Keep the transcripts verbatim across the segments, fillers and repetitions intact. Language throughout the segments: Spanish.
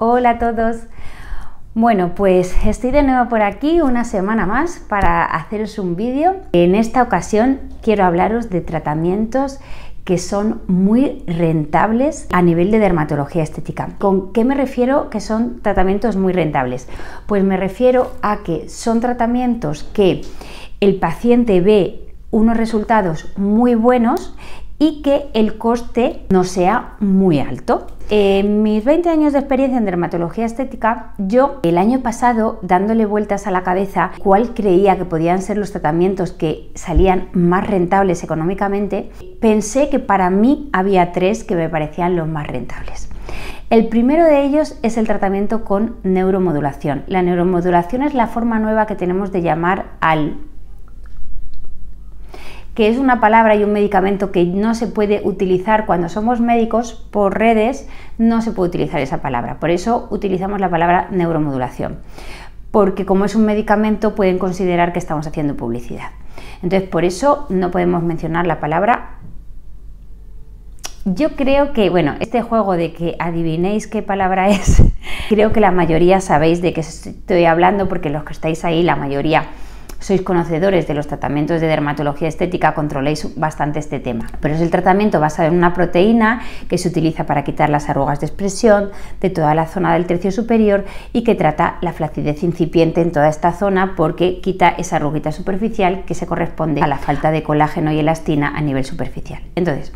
Hola a todos. Bueno, pues estoy de nuevo por aquí una semana más para haceros un vídeo. En esta ocasión quiero hablaros de tratamientos que son muy rentables a nivel de dermatología estética. ¿Con qué me refiero que son tratamientos muy rentables? Pues me refiero a que son tratamientos que el paciente ve unos resultados muy buenos y que el coste no sea muy alto. En mis veinte años de experiencia en dermatología estética, yo el año pasado, dándole vueltas a la cabeza cuál creía que podían ser los tratamientos que salían más rentables económicamente, pensé que para mí había tres que me parecían los más rentables. El primero de ellos es el tratamiento con neuromodulación. La neuromodulación es la forma nueva que tenemos de llamar al que es una palabra y un medicamento que no se puede utilizar cuando somos médicos. Por redes no se puede utilizar esa palabra, por eso utilizamos la palabra neuromodulación, porque como es un medicamento pueden considerar que estamos haciendo publicidad. Entonces por eso no podemos mencionar la palabra. Yo creo que, bueno, este juego de que adivinéis qué palabra es, creo que la mayoría sabéis de qué estoy hablando, porque los que estáis ahí, la mayoría sois conocedores de los tratamientos de dermatología estética, controláis bastante este tema. Pero es el tratamiento basado en una proteína que se utiliza para quitar las arrugas de expresión de toda la zona del tercio superior y que trata la flacidez incipiente en toda esta zona, porque quita esa arruguita superficial que se corresponde a la falta de colágeno y elastina a nivel superficial. Entonces,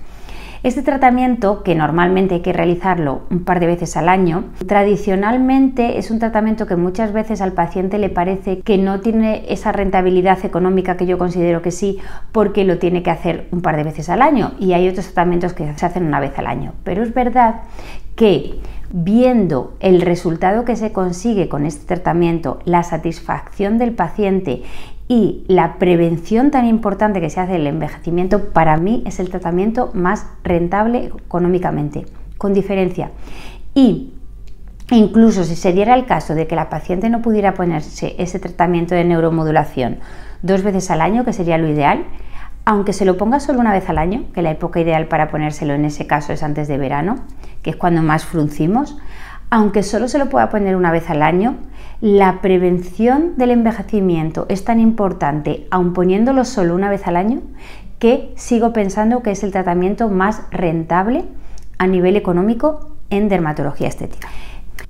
este tratamiento, que normalmente hay que realizarlo un par de veces al año, tradicionalmente es un tratamiento que muchas veces al paciente le parece que no tiene esa rentabilidad económica que yo considero que sí, porque lo tiene que hacer un par de veces al año, y hay otros tratamientos que se hacen una vez al año. Pero es verdad que viendo el resultado que se consigue con este tratamiento, la satisfacción del paciente y la prevención tan importante que se hace del envejecimiento, para mí es el tratamiento más rentable económicamente, con diferencia. Y incluso si se diera el caso de que la paciente no pudiera ponerse ese tratamiento de neuromodulación dos veces al año, que sería lo ideal, aunque se lo ponga solo una vez al año, que la época ideal para ponérselo en ese caso es antes de verano, que es cuando más fruncimos, aunque solo se lo pueda poner una vez al año, la prevención del envejecimiento es tan importante, aun poniéndolo solo una vez al año, que sigo pensando que es el tratamiento más rentable a nivel económico en dermatología estética.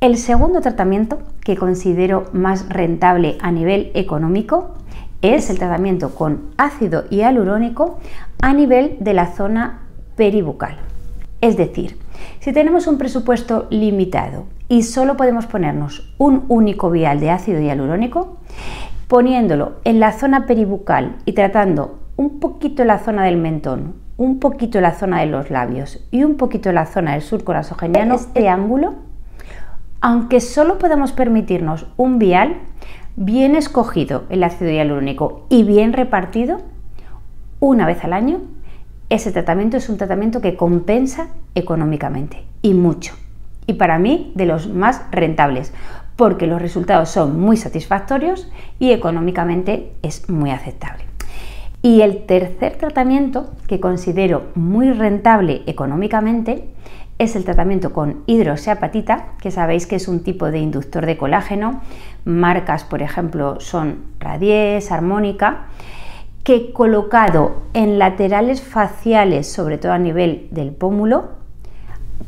El segundo tratamiento que considero más rentable a nivel económico es el tratamiento con ácido hialurónico a nivel de la zona peribucal. Es decir, si tenemos un presupuesto limitado y solo podemos ponernos un único vial de ácido hialurónico, poniéndolo en la zona peribucal y tratando un poquito la zona del mentón, un poquito la zona de los labios y un poquito la zona del surco nasogeniano, este ángulo, aunque solo podamos permitirnos un vial, bien escogido el ácido hialurónico y bien repartido una vez al año, ese tratamiento es un tratamiento que compensa económicamente, y mucho, y para mí de los más rentables, porque los resultados son muy satisfactorios y económicamente es muy aceptable. Y el tercer tratamiento que considero muy rentable económicamente es el tratamiento con hidroxiapatita, que sabéis que es un tipo de inductor de colágeno. Marcas, por ejemplo, son Radies, Armónica, que colocado en laterales faciales, sobre todo a nivel del pómulo,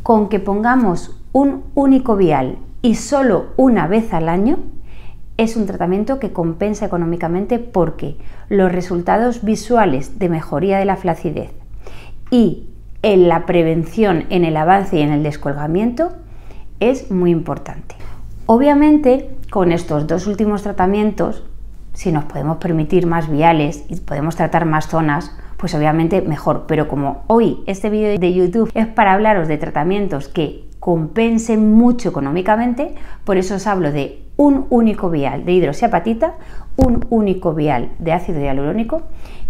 con que pongamos un único vial y solo una vez al año, es un tratamiento que compensa económicamente, porque los resultados visuales de mejoría de la flacidez y en la prevención, en el avance y en el descolgamiento es muy importante. Obviamente, con estos dos últimos tratamientos, si nos podemos permitir más viales y podemos tratar más zonas, pues obviamente mejor. Pero como hoy este vídeo de YouTube es para hablaros de tratamientos que compensen mucho económicamente, por eso os hablo de un único vial de hidroxiapatita, un único vial de ácido hialurónico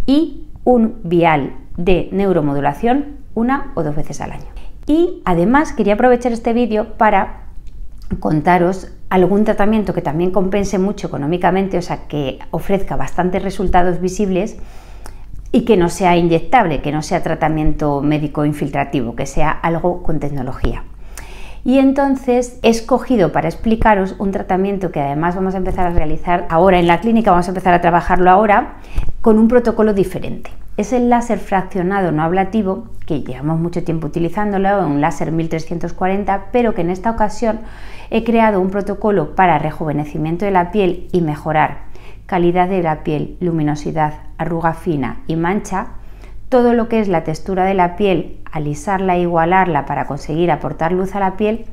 y un vial de neuromodulación una o dos veces al año. Y además quería aprovechar este vídeo para contaros algún tratamiento que también compense mucho económicamente, o sea, que ofrezca bastantes resultados visibles y que no sea inyectable, que no sea tratamiento médico infiltrativo, que sea algo con tecnología. y entonces he escogido para explicaros un tratamiento que además vamos a empezar a realizar ahora en la clínica, vamos a empezar a trabajarlo ahora con un protocolo diferente. Es el láser fraccionado no ablativo, que llevamos mucho tiempo utilizándolo, un láser mil trescientos cuarenta, pero que en esta ocasión he creado un protocolo para rejuvenecimiento de la piel y mejorar calidad de la piel, luminosidad, arruga fina y mancha, todo lo que es la textura de la piel, alisarla e igualarla para conseguir aportar luz a la piel,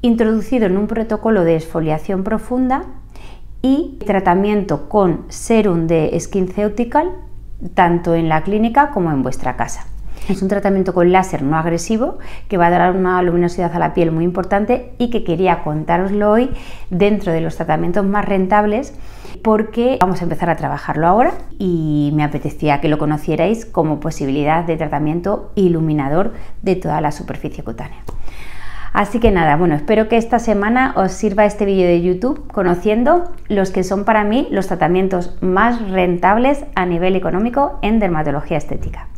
introducido en un protocolo de exfoliación profunda y tratamiento con serum de SkinCeutical, tanto en la clínica como en vuestra casa. Es un tratamiento con láser no agresivo que va a dar una luminosidad a la piel muy importante y que quería contároslo hoy dentro de los tratamientos más rentables, porque vamos a empezar a trabajarlo ahora y me apetecía que lo conocierais como posibilidad de tratamiento iluminador de toda la superficie cutánea. Así que nada, bueno, espero que esta semana os sirva este vídeo de YouTube conociendo los que son para mí los tratamientos más rentables a nivel económico en dermatología estética.